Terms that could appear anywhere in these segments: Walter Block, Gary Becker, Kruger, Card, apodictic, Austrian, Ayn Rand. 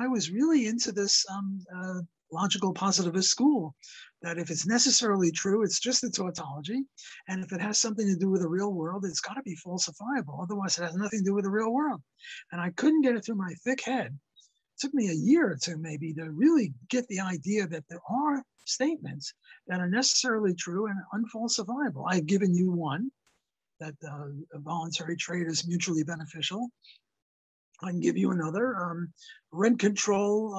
I was really into this logical positivist school, that if it's necessarily true, it's just a tautology. And if it has something to do with the real world, it's got to be falsifiable. Otherwise, it has nothing to do with the real world. And I couldn't get it through my thick head. It took me a year or two maybe to really get the idea that there are statements that are necessarily true and unfalsifiable. I've given you one, that voluntary trade is mutually beneficial. I can give you another. Rent control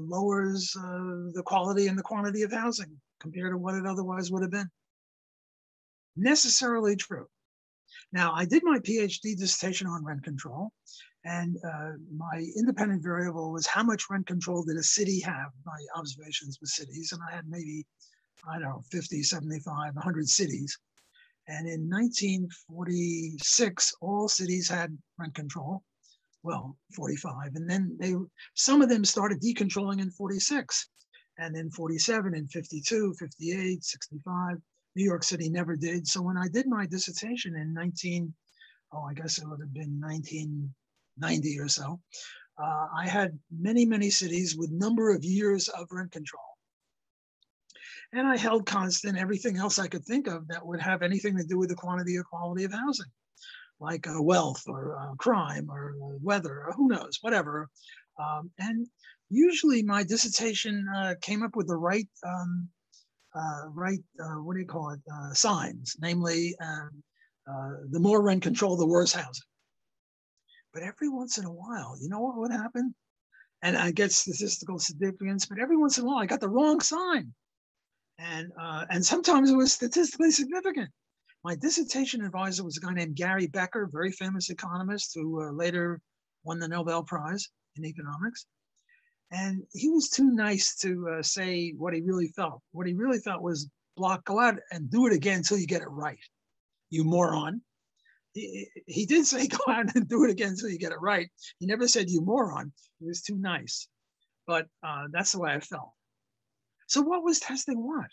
lowers the quality and the quantity of housing compared to what it otherwise would have been. Necessarily true. Now, I did my PhD dissertation on rent control, and my independent variable was how much rent control did a city have, my observations with cities, and I had maybe, I don't know, 50, 75, 100 cities. And in 1946, all cities had rent control. Well, 45, and then some of them started decontrolling in 46, and then 47, and 52, 58, 65. New York City never did. So when I did my dissertation in I guess it would have been 1990 or so, I had many, many cities with number of years of rent control. And I held constant everything else I could think of that would have anything to do with the quantity or quality of housing, like wealth or crime or weather or who knows, whatever. And usually my dissertation came up with the right, signs, namely the more rent control, the worse housing. But every once in a while, you know what would happen? And I get statistical significance, but every once in a while I got the wrong sign. And sometimes it was statistically significant. My dissertation advisor was a guy named Gary Becker, very famous economist who later won the Nobel Prize in economics. And he was too nice to say what he really felt. What he really felt was, Block, go out and do it again until you get it right, you moron. He did say go out and do it again until you get it right. He never said you moron. He was too nice. But that's the way I felt. So what was testing what?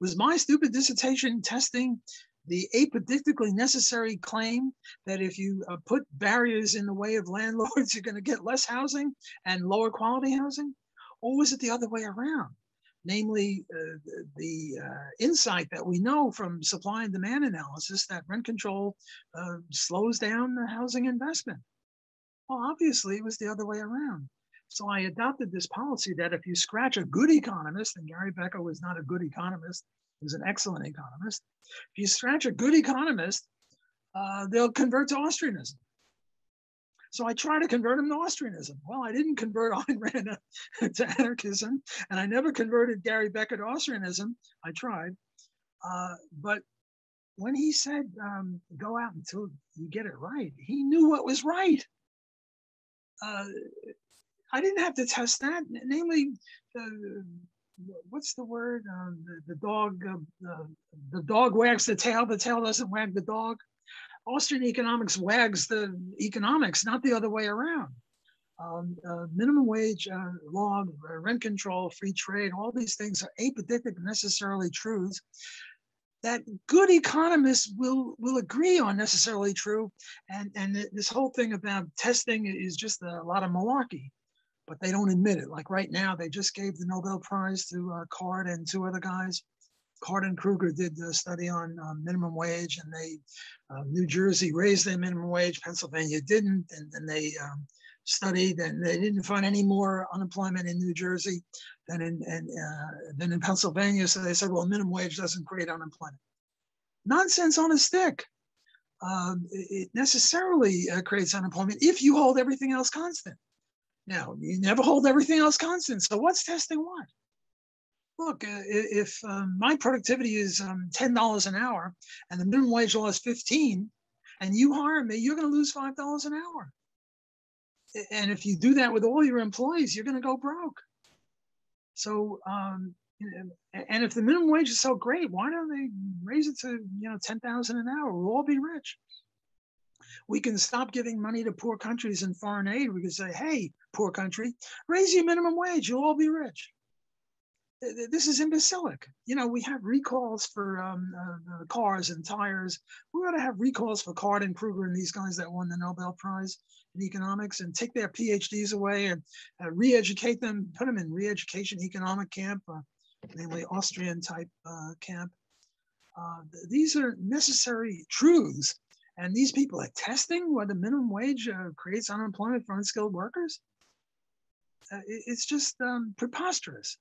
Was my stupid dissertation testing the apodictically necessary claim that if you put barriers in the way of landlords, you're going to get less housing and lower quality housing? Or was it the other way around? Namely, the insight that we know from supply and demand analysis that rent control slows down the housing investment. Well, obviously, it was the other way around. So I adopted this policy that if you scratch a good economist, and Gary Becker was not a good economist, he was an excellent economist. If you scratch a good economist, they'll convert to Austrianism. So I try to convert him to Austrianism. Well, I didn't convert Ayn Rand to anarchism, and I never converted Gary Becker to Austrianism. I tried. But when he said, go out until you get it right, he knew what was right. I didn't have to test that, namely, what's the word? The dog wags the tail doesn't wag the dog. Austrian economics wags the economics, not the other way around. Minimum wage, law, rent control, free trade, all these things are apodictic necessarily truths that good economists will agree on necessarily true. And this whole thing about testing is just a lot of malarkey, but they don't admit it. Like right now, they just gave the Nobel Prize to Card and two other guys. Card and Kruger did a study on minimum wage, and they, New Jersey raised their minimum wage, Pennsylvania didn't, and they studied, and they didn't find any more unemployment in New Jersey than in Pennsylvania. So they said, well, minimum wage doesn't create unemployment. Nonsense on a stick. It necessarily creates unemployment if you hold everything else constant. Now, you never hold everything else constant, so what's testing what? Look, if my productivity is $10 an hour and the minimum wage law is 15, and you hire me, you're going to lose $5 an hour. And if you do that with all your employees, you're going to go broke. So, and if the minimum wage is so great, why don't they raise it to, you know, 10,000 an hour? We'll all be rich. We can stop giving money to poor countries in foreign aid. We can say, hey, poor country, raise your minimum wage, you'll all be rich. this is imbecilic. You know, we have recalls for cars and tires. We ought to have recalls for Card and Kruger and these guys that won the Nobel Prize in economics, and take their PhDs away and re-educate them, put them in re-education economic camp, namely Austrian type camp. These are necessary truths. And these people are testing whether minimum wage creates unemployment for unskilled workers. It's just preposterous.